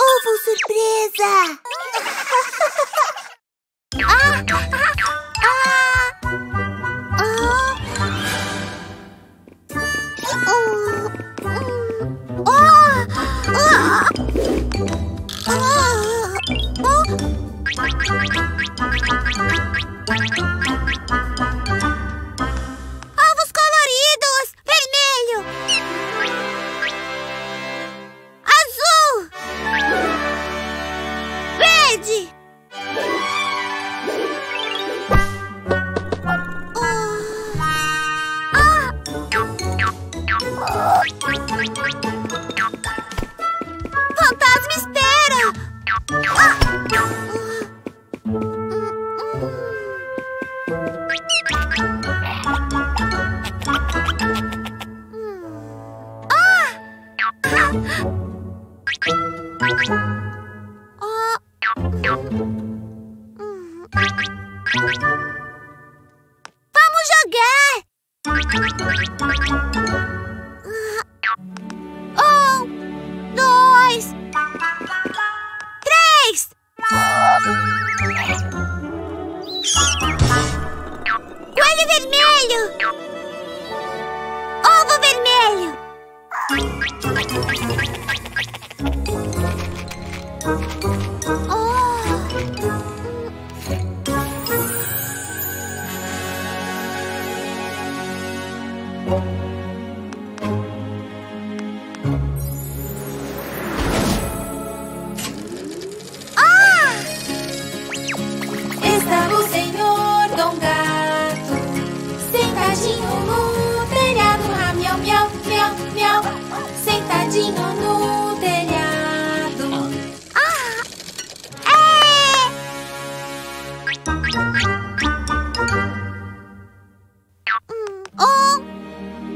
¡Ovo sorpresa! ¡Ah! ¡Ah! ¡Ah! ¡Oh! ¡Oh! ¡Ah! ¡Oh! Ovos coloridos! Vermelho! Azul! Verde! Fantasma, espera! Vamos jogar! Coelho vermelho! Ovo vermelho! No telhado.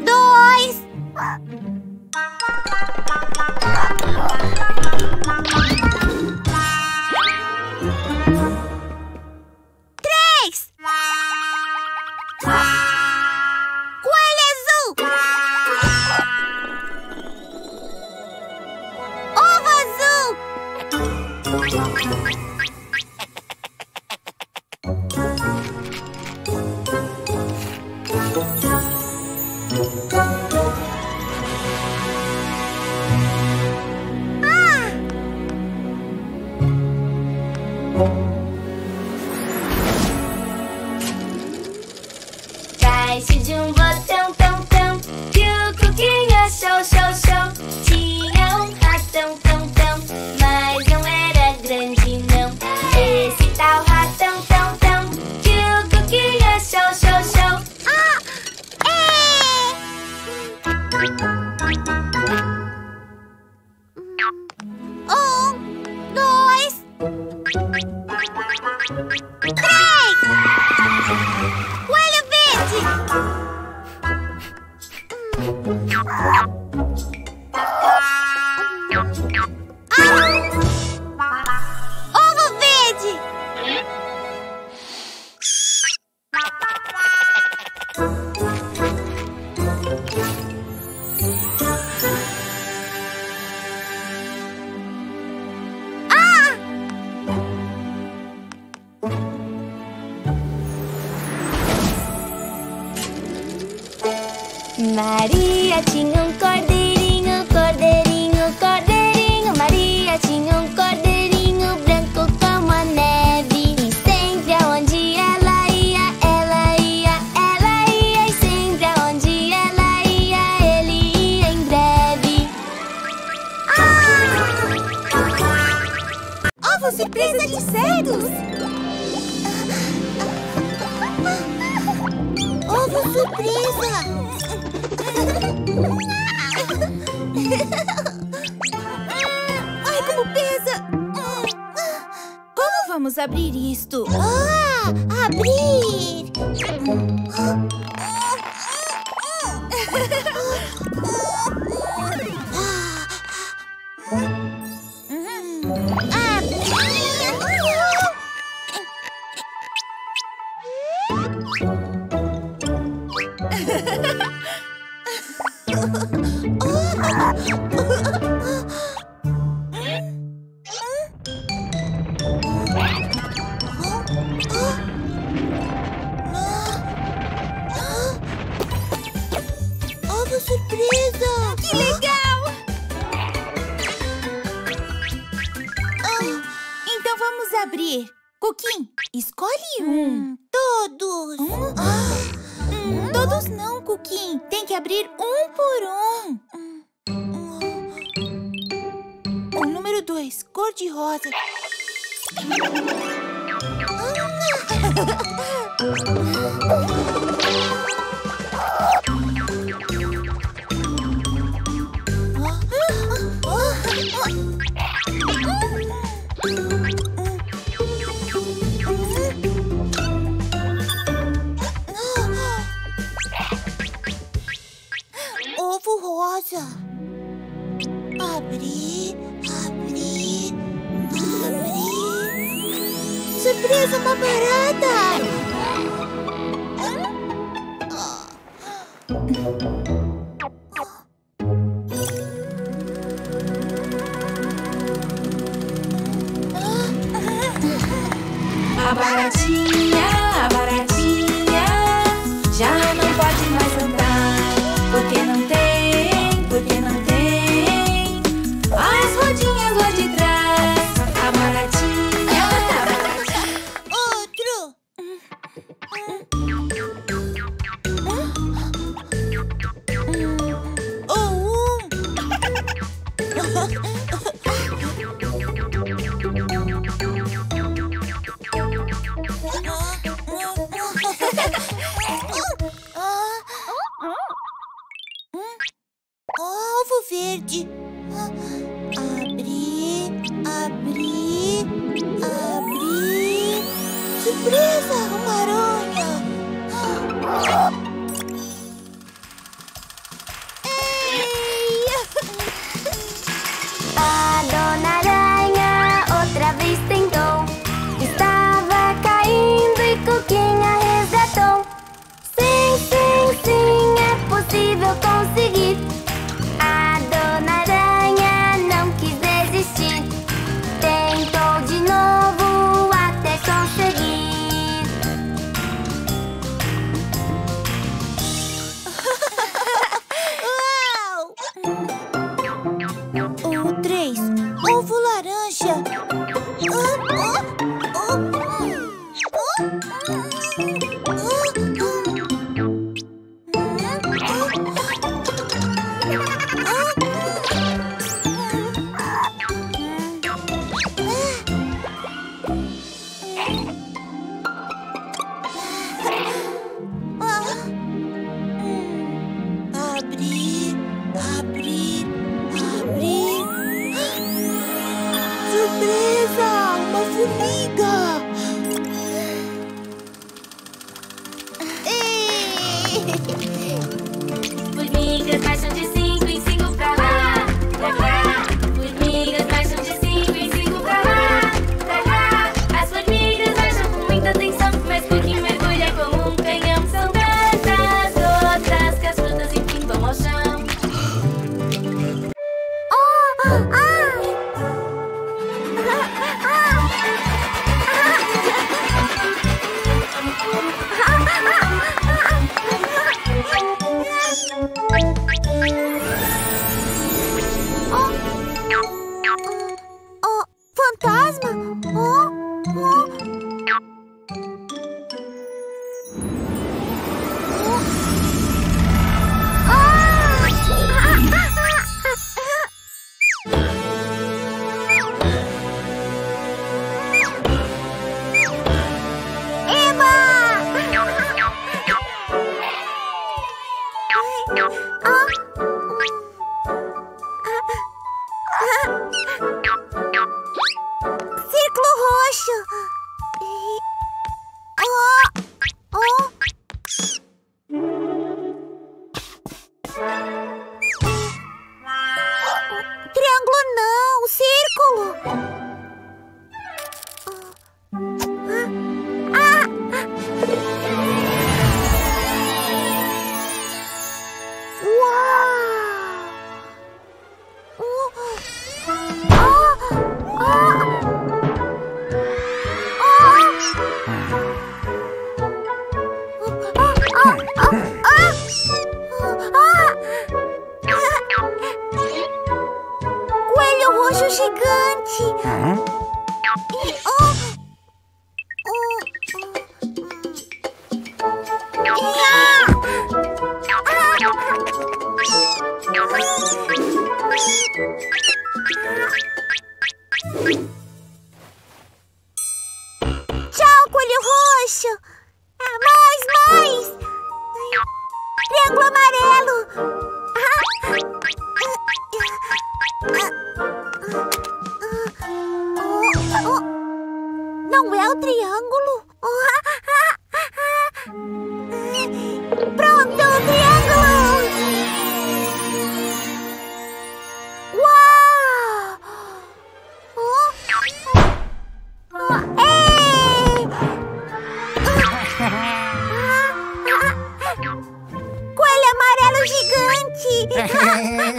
Dois. Três. Caixa de botão tão que o Cuquín achou, tinha ratão tão, mas não era grande não. Esse tal ratão tão que o Cuquín achou, Ah! Maria tinha cordeirinho, cordeirinho. Maria tinha cordeirinho branco como a neve. E sempre aonde ela ia, E sempre aonde ela ia, ele ia em breve. Ovo surpresa de cegos! Ovo surpresa! Ai, como pesa! Como vamos abrir isto? Abrir! Abrir! Cuquim, escolhe um. Todos. Todos não, Cuquim. Tem que abrir um por um. O número 2, cor de rosa. Abri. Surpresa, uma barata! Surpresa, uma aranha! Ei! A Dona Aranha outra vez tentou. Estava caindo e Cuquim a resgatou. Sim, sim, sim, é possível conseguir. A Dona Aranha não quis desistir. Tentou de novo até conseguir. Wow! gigante. Ah. Tchau, coelho roxo. Ah, mais. Triângulo amarelo. Não é o triângulo? Pronto, o triângulo! Uau! Coelho amarelo gigante!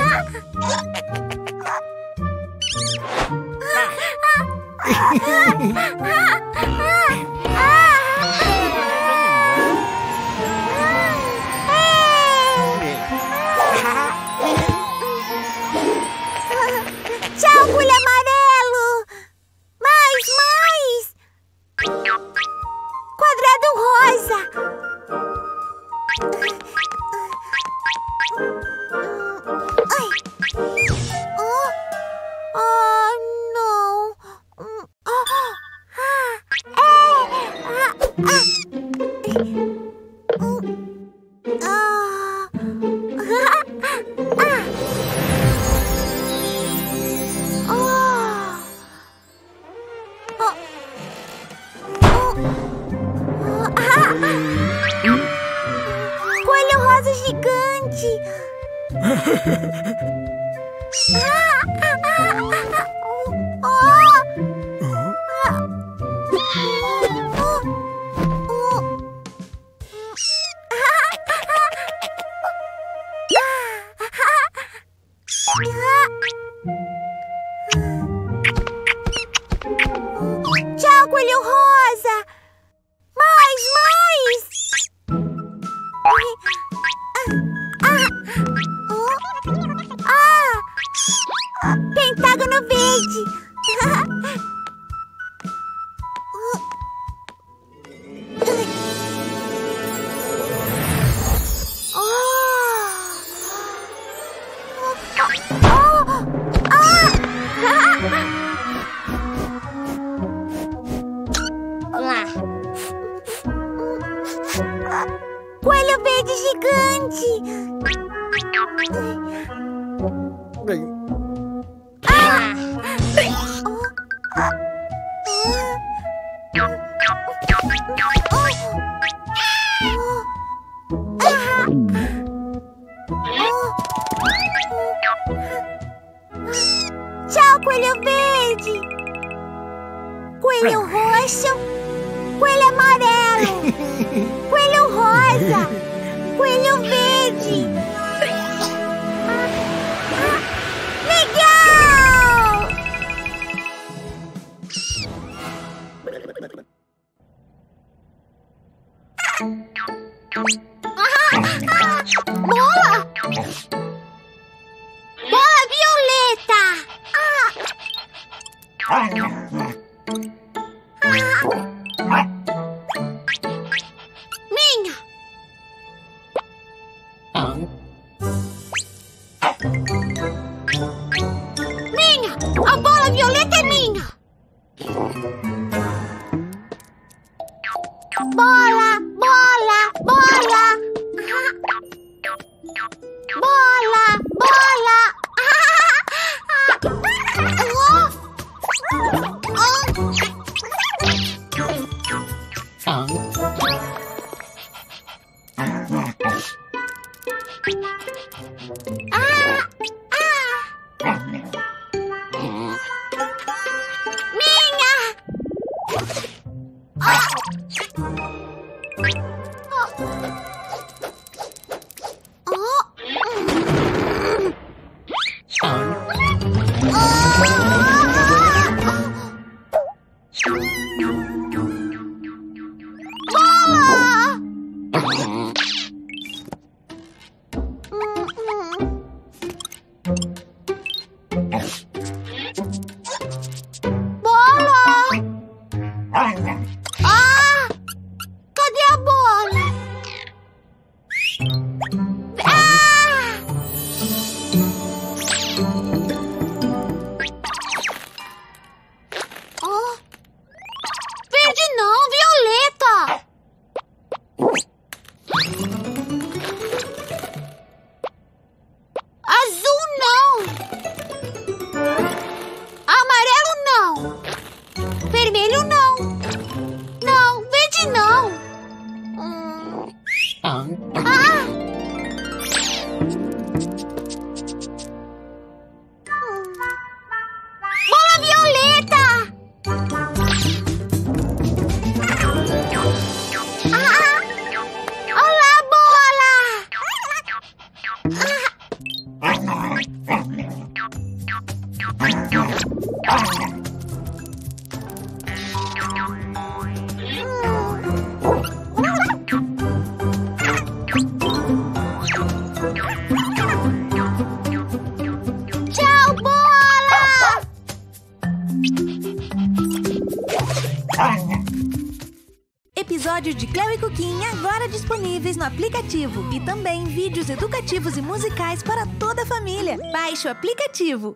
Episódios de Cleo e Cuquín agora disponíveis no aplicativo e também vídeos educativos e musicais para toda a família. Baixe o aplicativo.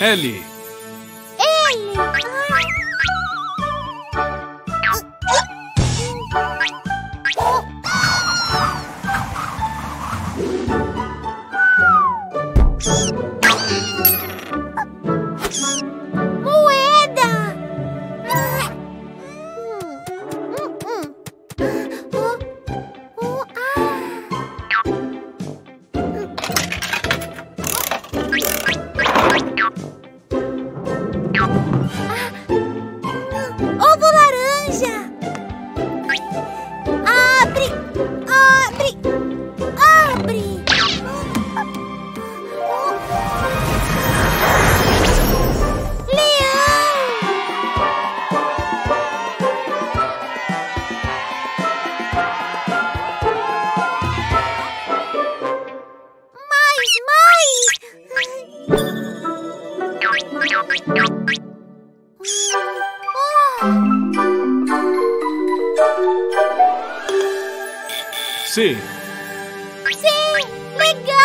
Ellie. Sim. Sim, legal!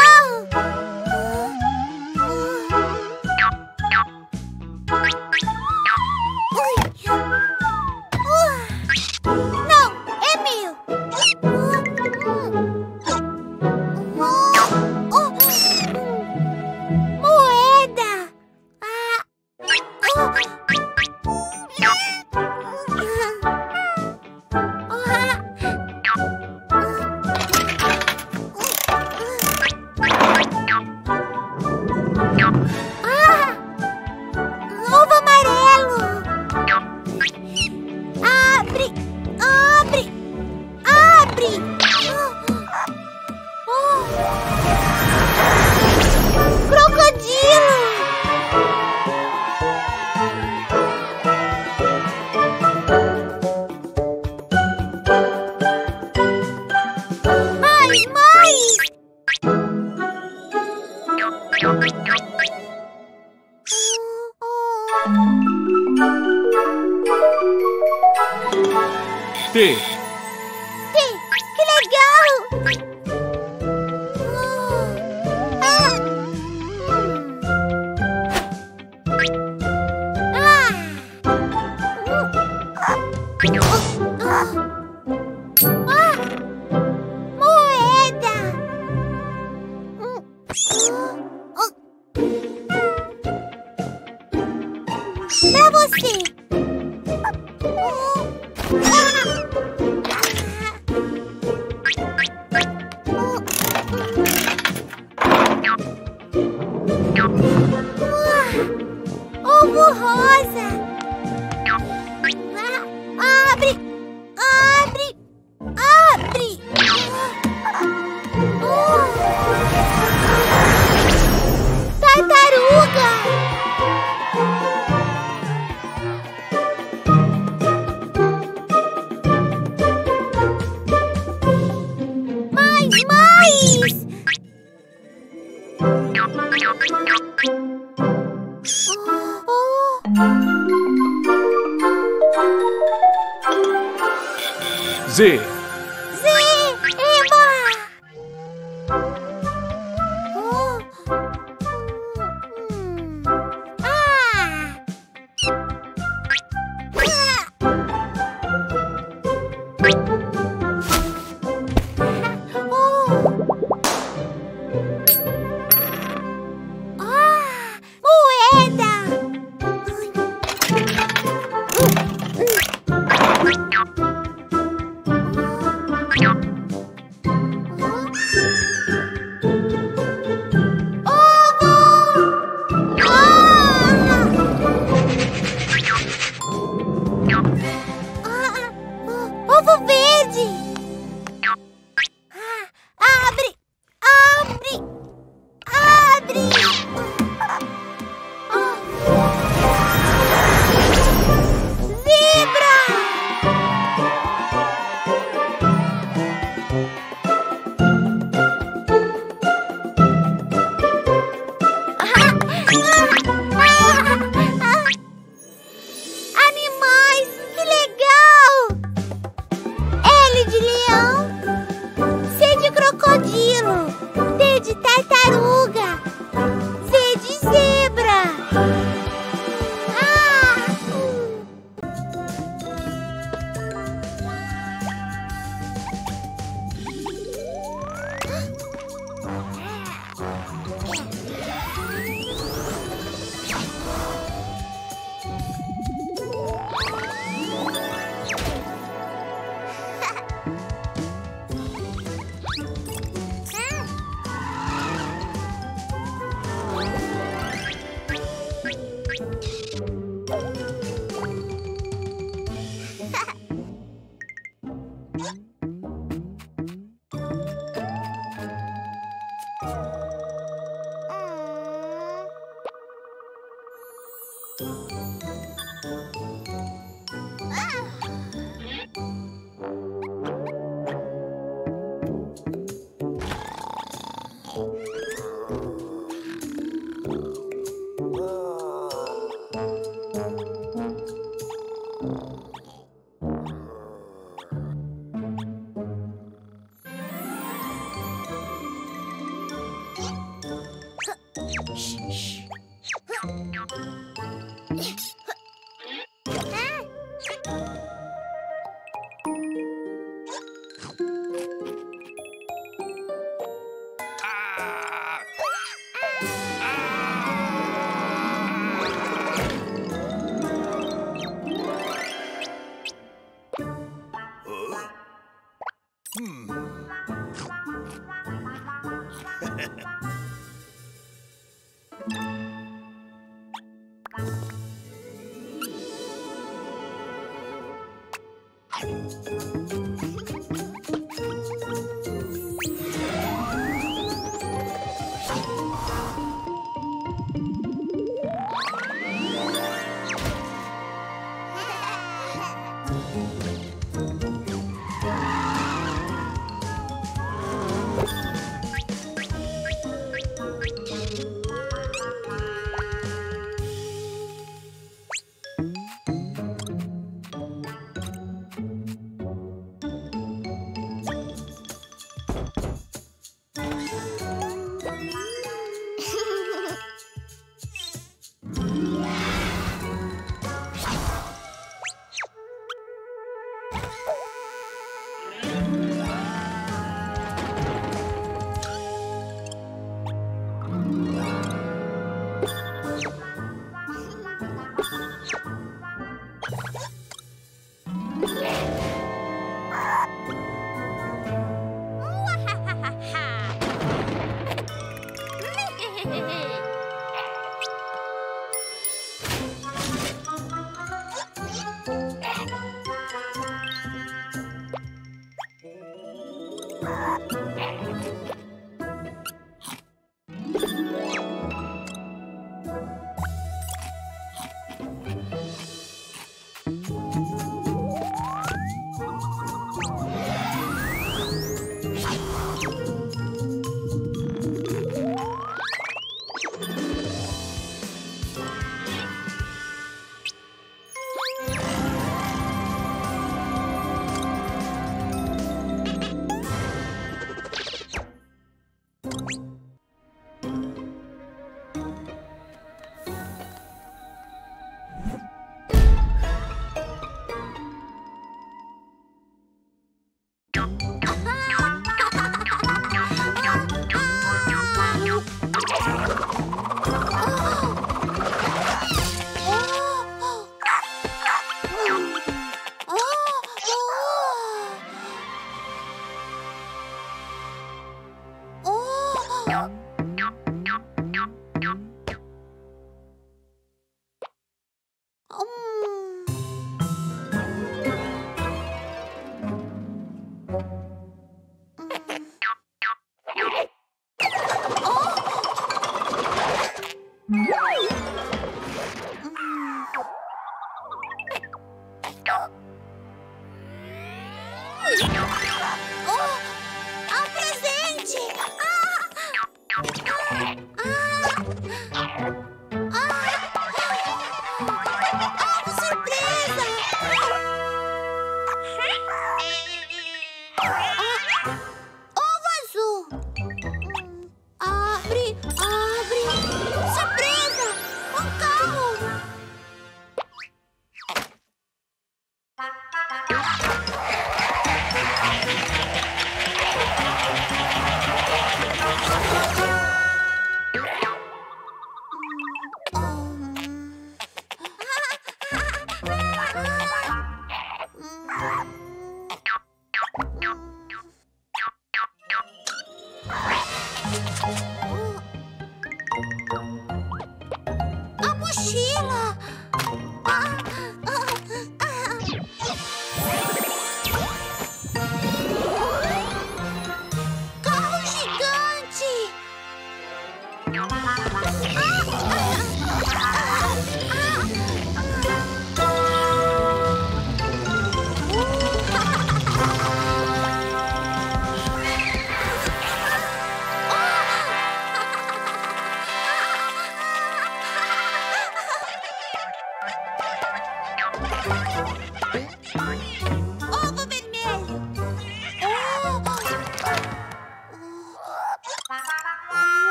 Não, é meu! Moeda! T. T, que legal! Z. Z, Eva!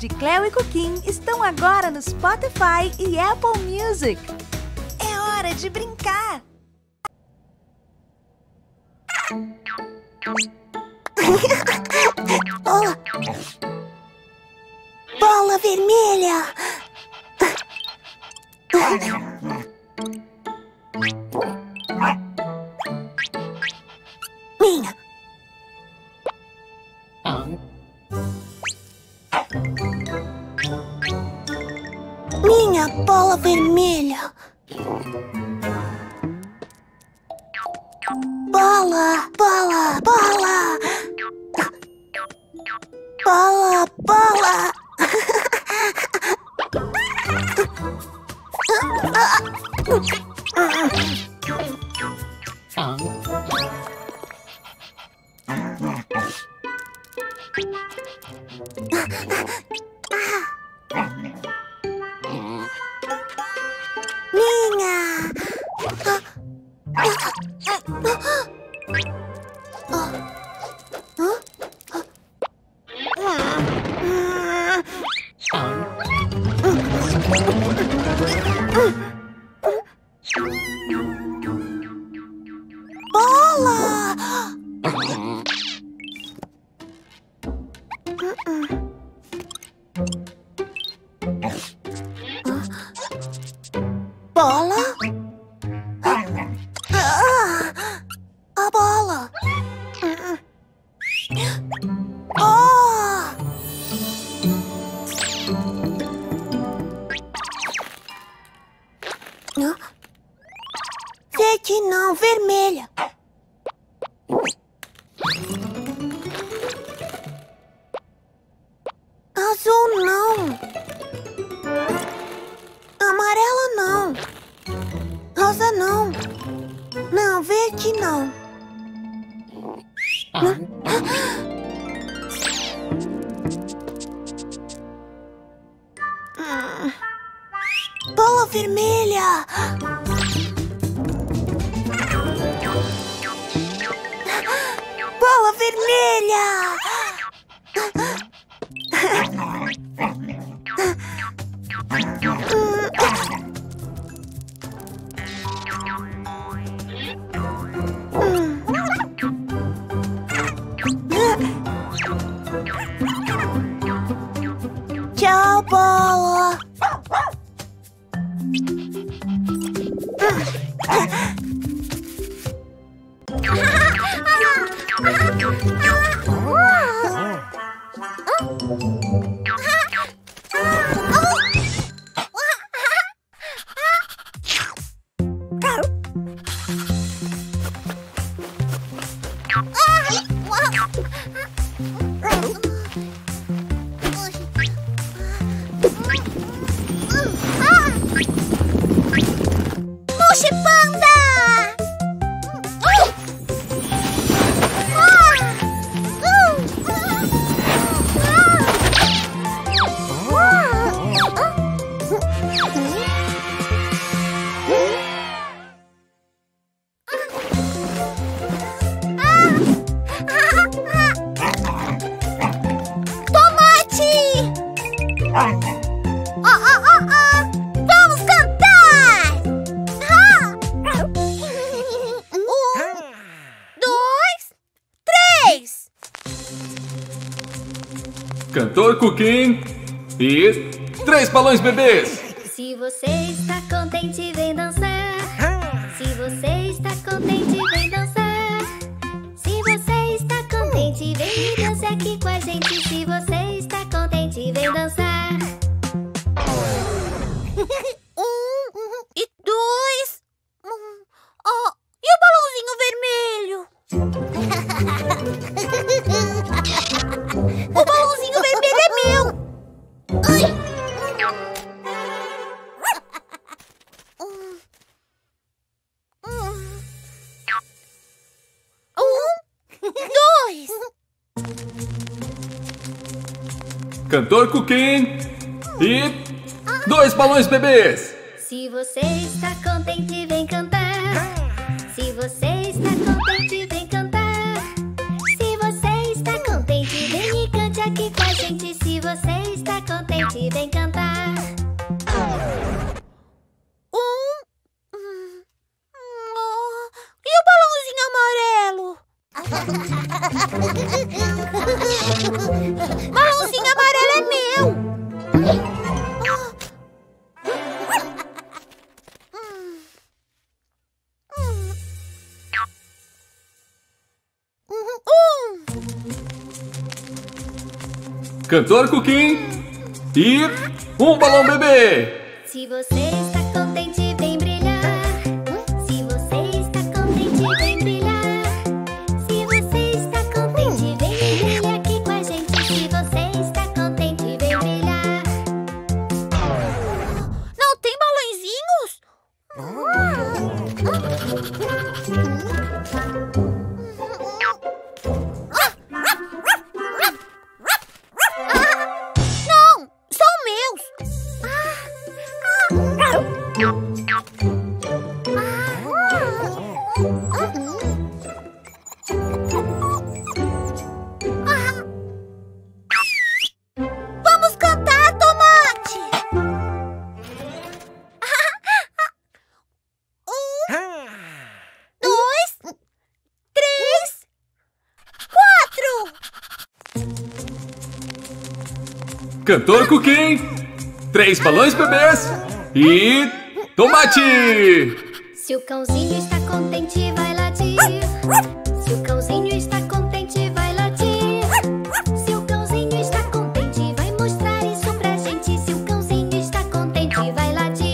de Cleo e Cuquín estão agora no Spotify e Apple Music. É hora de brincar! Oh. Bola vermelha! Minha! Minha bola vermelha. Bola, bola, bola. Bola, bola. Cantor Cuquín e 3 balões bebês. Se você está contente, vem dançar. Se você está contente, vem dançar. Se você está contente, vem dançar aqui com a gente. Se você está contente, vem dançar. 1 e 2. Oh, e o balãozinho vermelho? O balãozinho vermelho é meu! Ai. 1, 2. Cantor Cuquim e 2 balões bebês! Se você está contente, vem cantar. Se você está contente, vem cantar. Se você está contente, vem e cante aqui com a gente. Se você está contente, vem cantar. 1. E o balãozinho amarelo? Balãozinho amarelo é meu! Cantor Cuquim e 1 balão bebê. Se você está contente, vem brilhar. Se você está contente, vem brilhar. Se você está contente, vem brilhar aqui com a gente. Se você está contente, vem brilhar. Não tem balãozinhos? Nope. Cantor Cuquín, 3 balões bebês e tomate! Se o cãozinho está contente, vai latir. Se o cãozinho está contente, vai latir. Se o cãozinho está contente, vai mostrar isso pra gente. Se o cãozinho está contente, vai latir.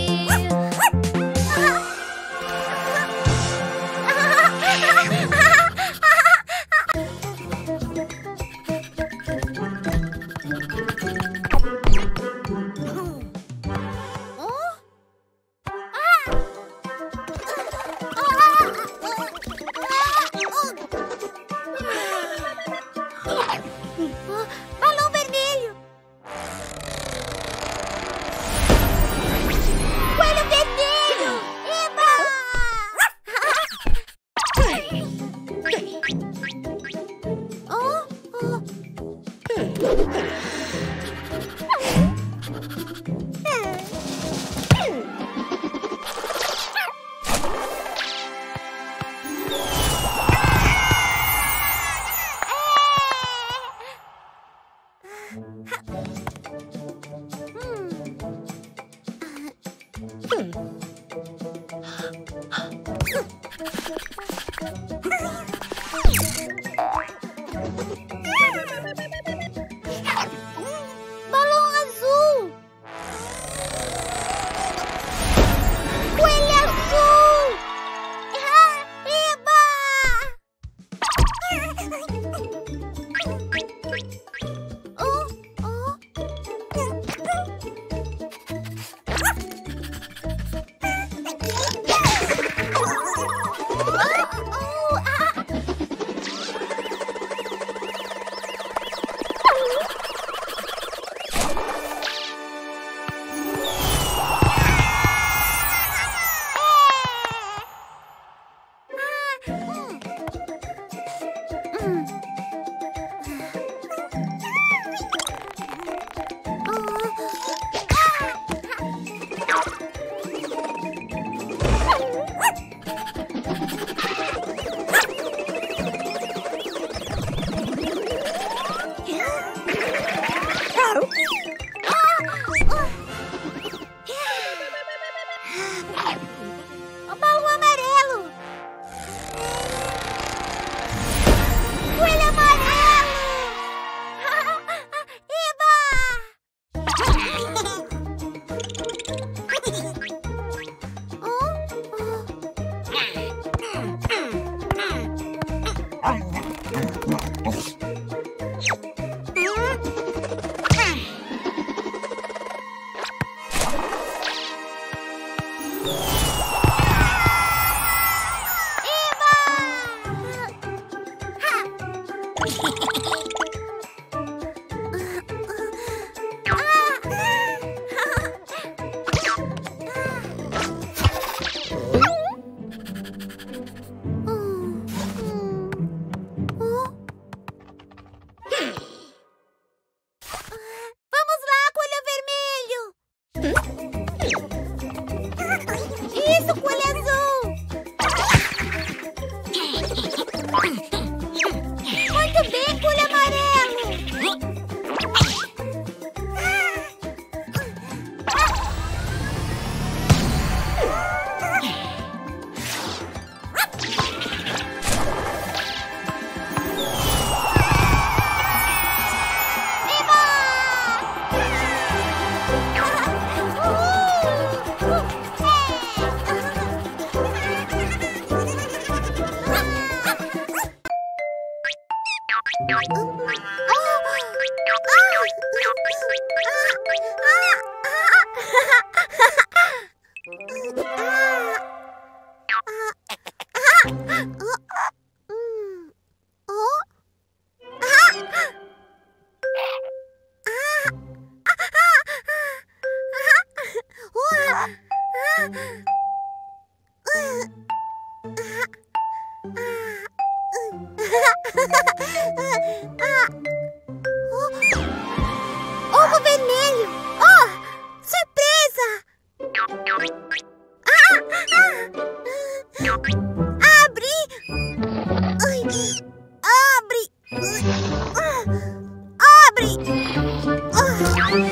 Abre!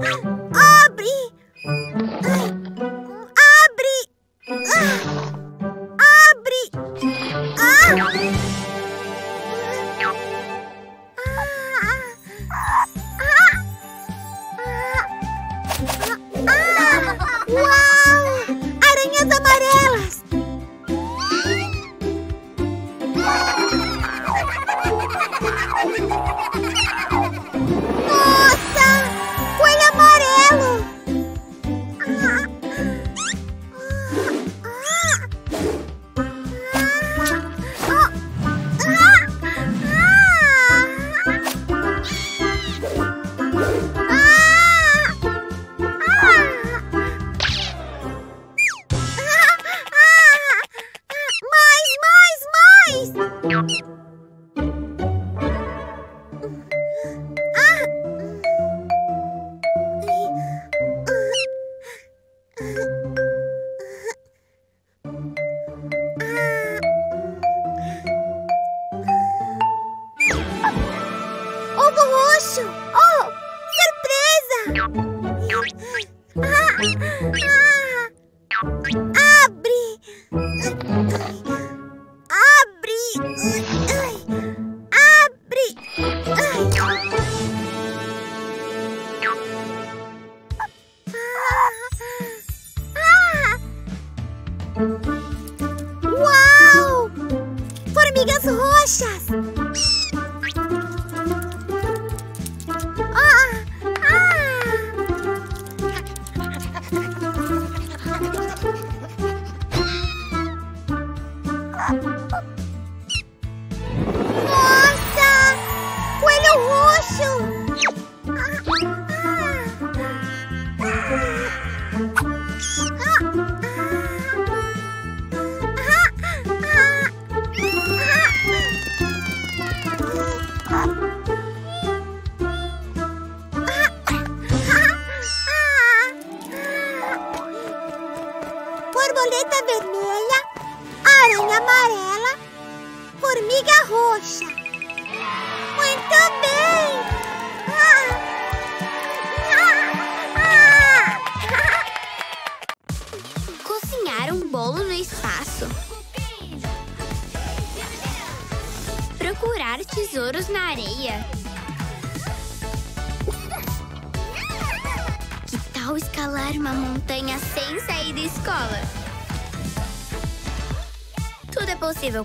¡Abre! ¡Abre! ¡Abre! ¡Abre! ¡Uau! ¡Aranhas amarelas!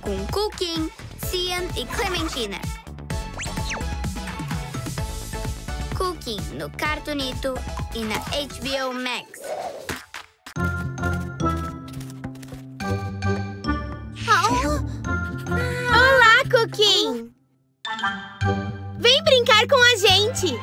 Com Cuquín, Cian e Clementina. Cuquín no Cartunito e na HBO Max. Oh. Olá, Cuquín! Vem brincar com a gente!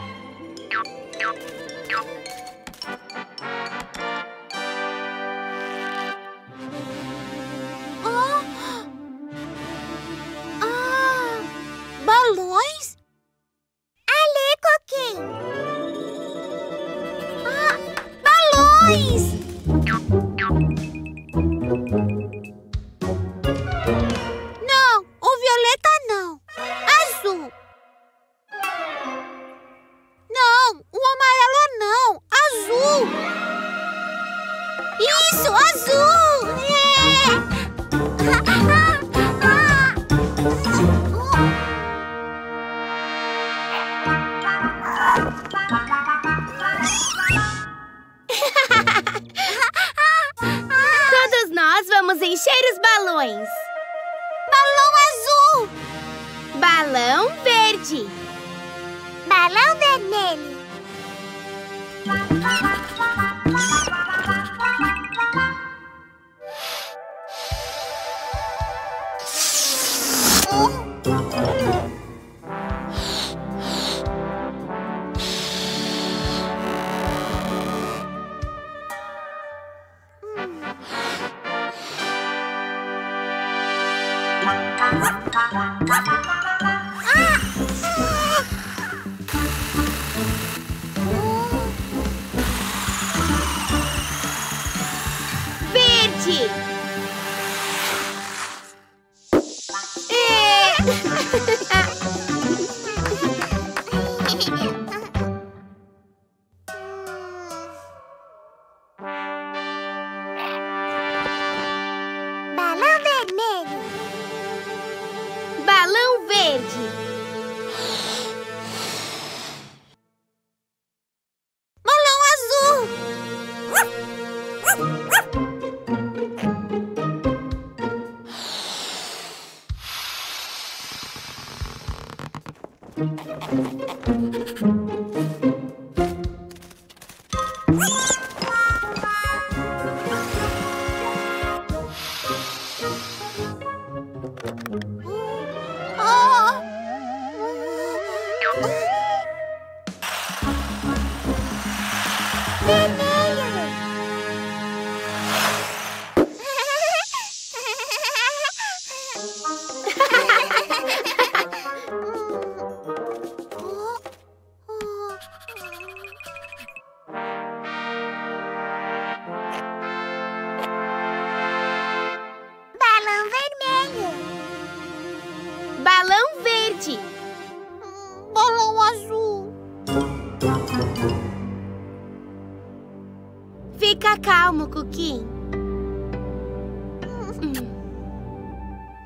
Cuquín.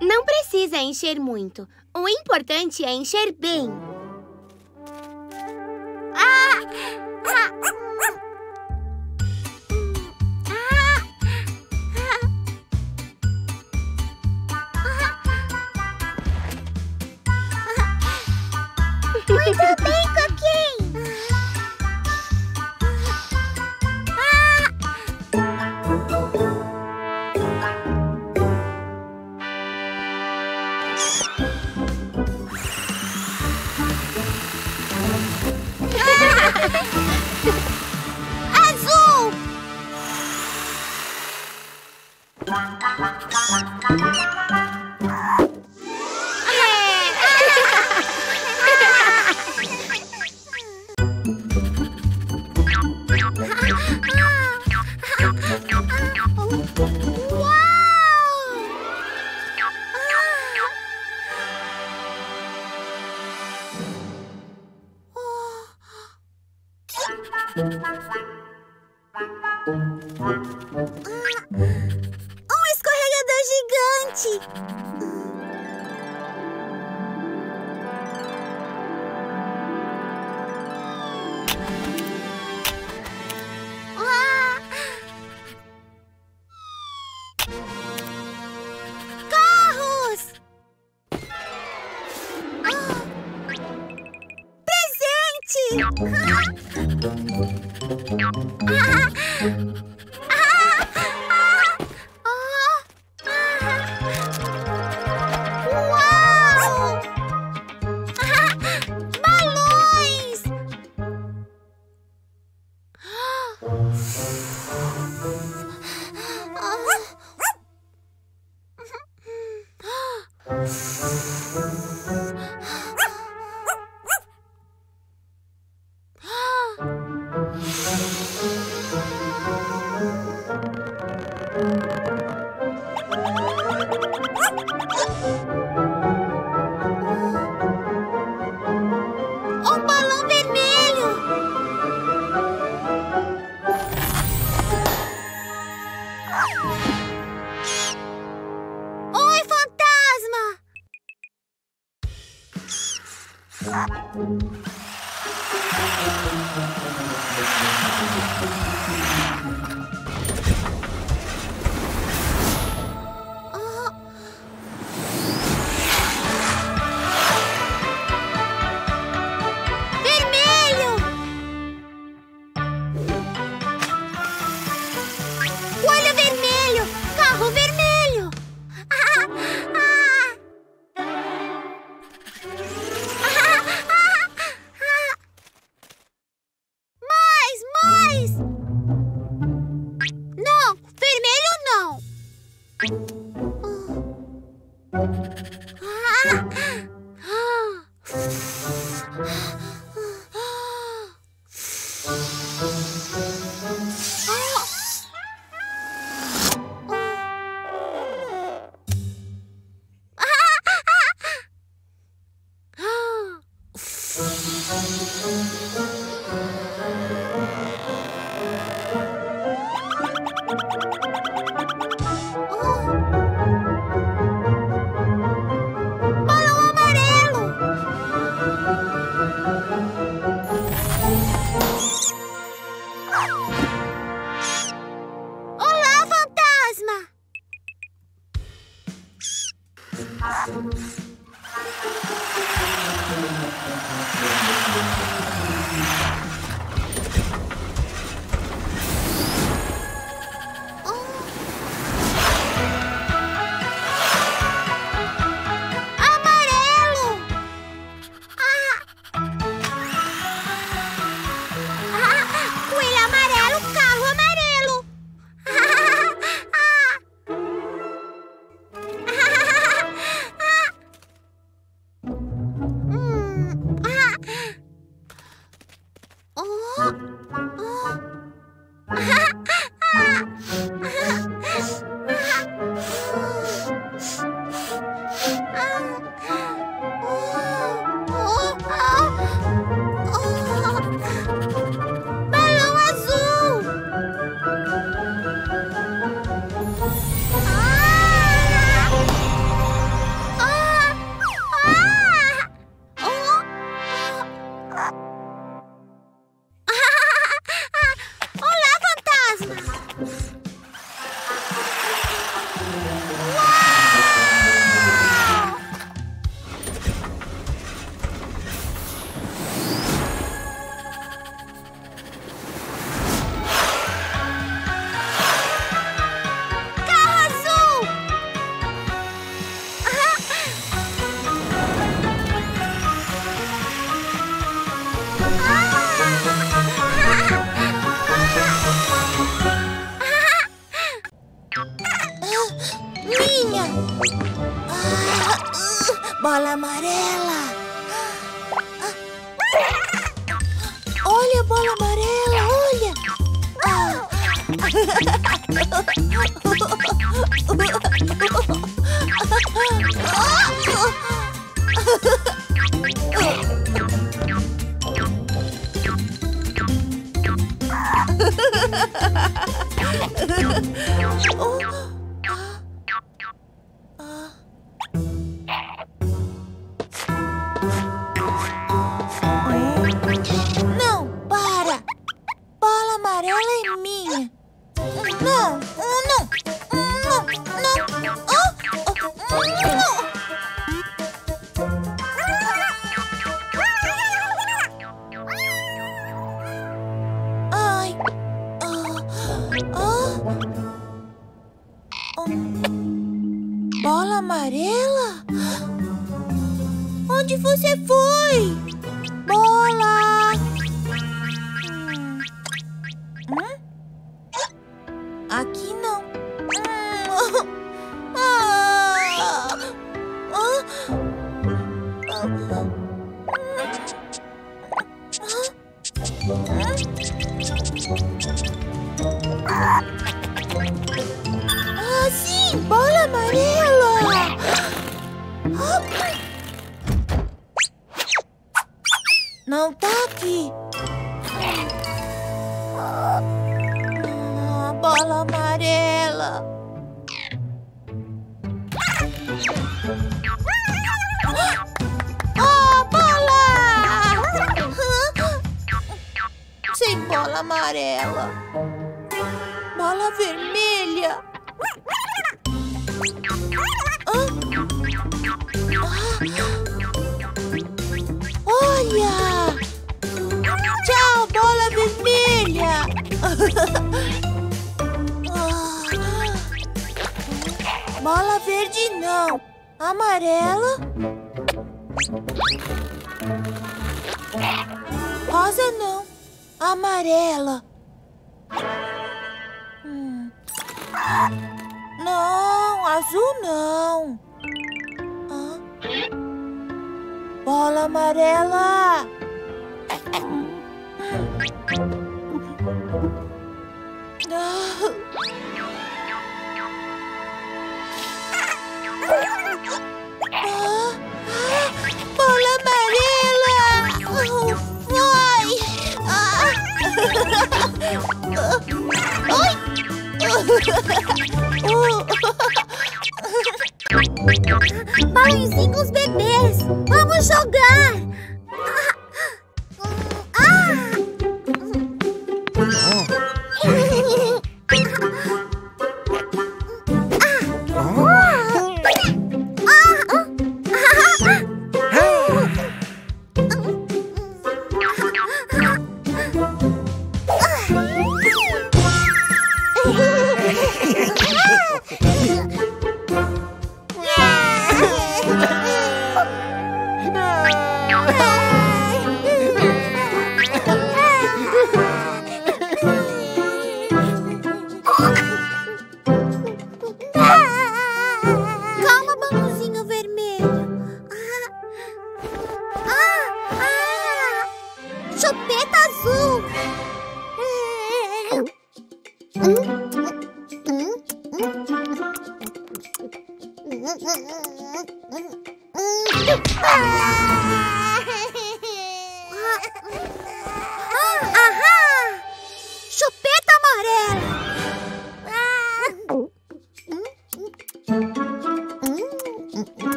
Não precisa encher muito. O importante é encher bem. Muito bem, Cuquín! Bola amarela. Olha a bola amarela, olha. Não, para! Bola amarela é minha! Não, não! Não, não! Oh, não! Ai! Bola amarela? Onde você foi? Bola! Aqui não. Ah, sim! Bola amarela! Não tá aqui. Ah, bola amarela. Oh, bola! Sem bola amarela. Bola vermelha. Olha! Tchau, bola vermelha! Bola verde não! Amarela? Rosa não! Amarela! Não, azul não! Bola amarela! Bola amarela! Foi! Oi! Paulinho com os bebês! Vamos jogar! azul. Ahá! Chupeta amarela.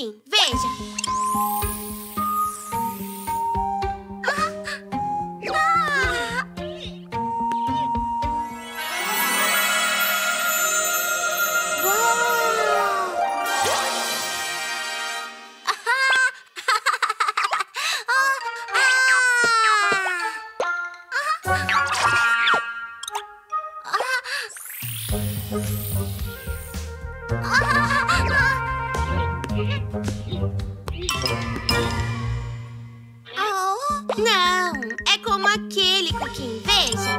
Cuquín, veja. Não, é como aquele, Cuquín, veja.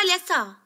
Olha só.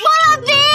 Bola verde!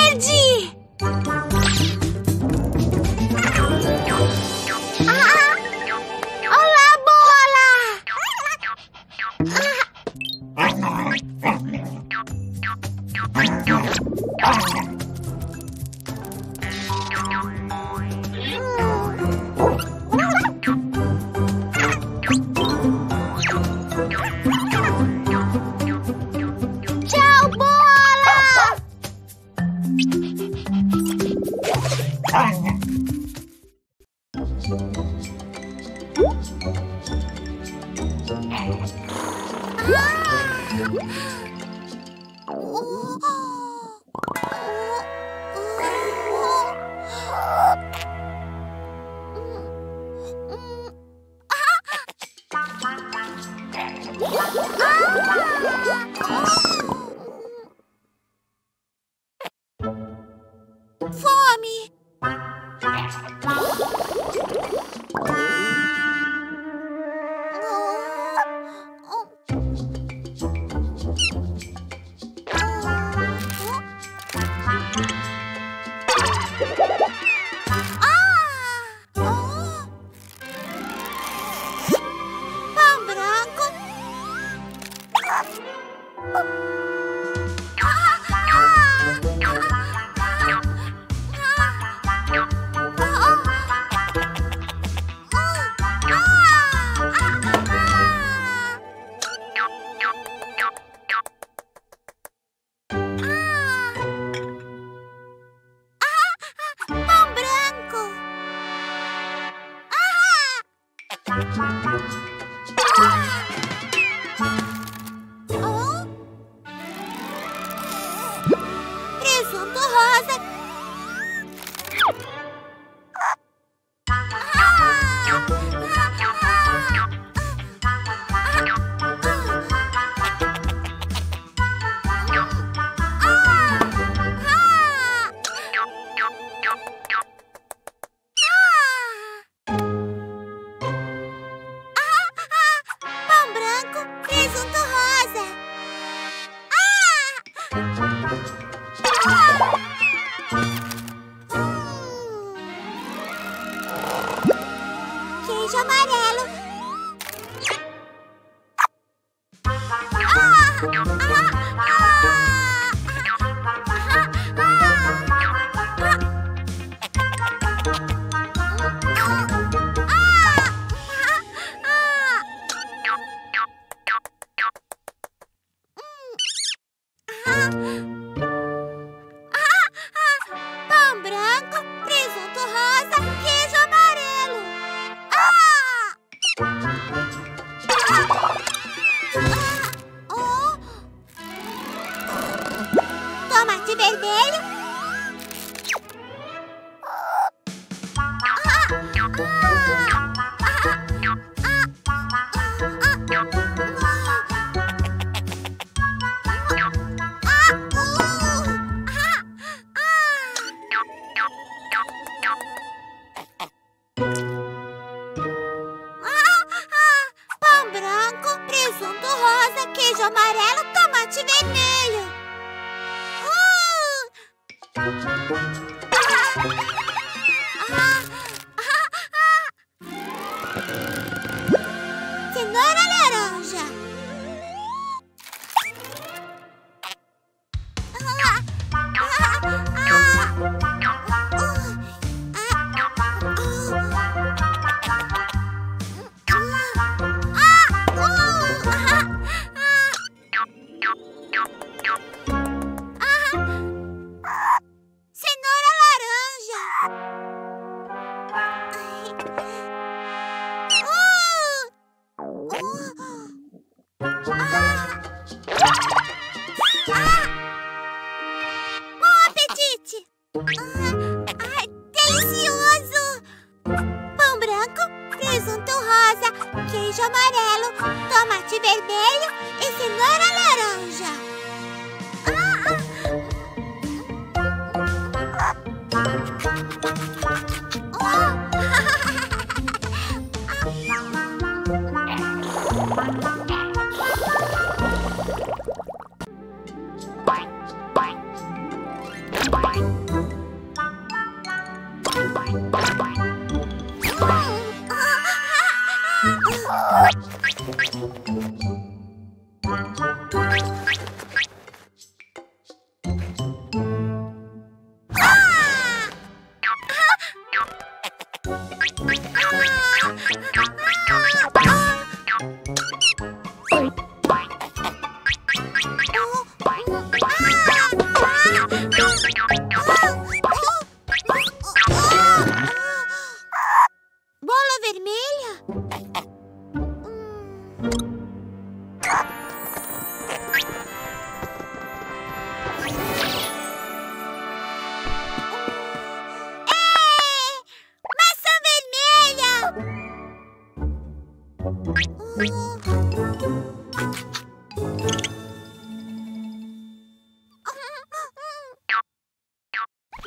casa. Ah!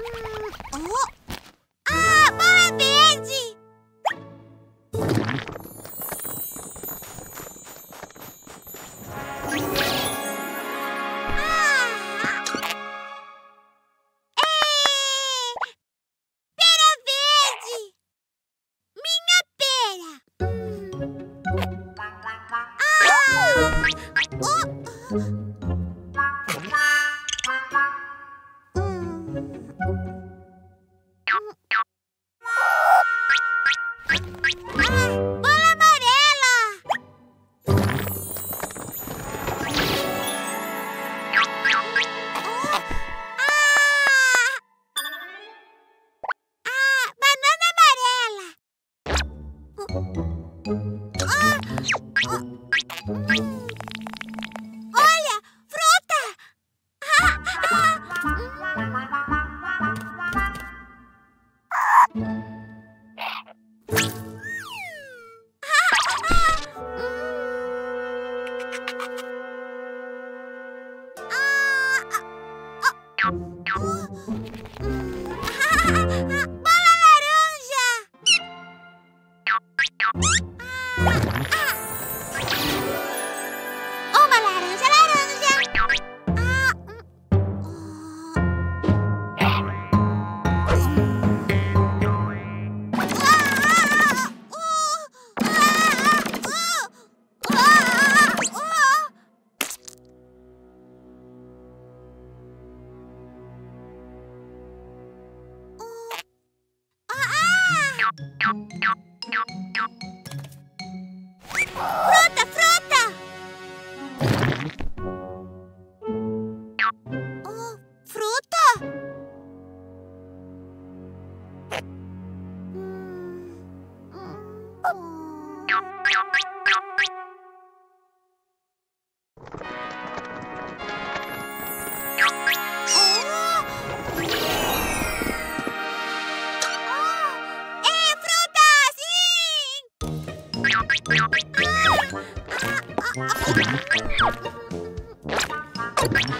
Oh. Ah, parabéns!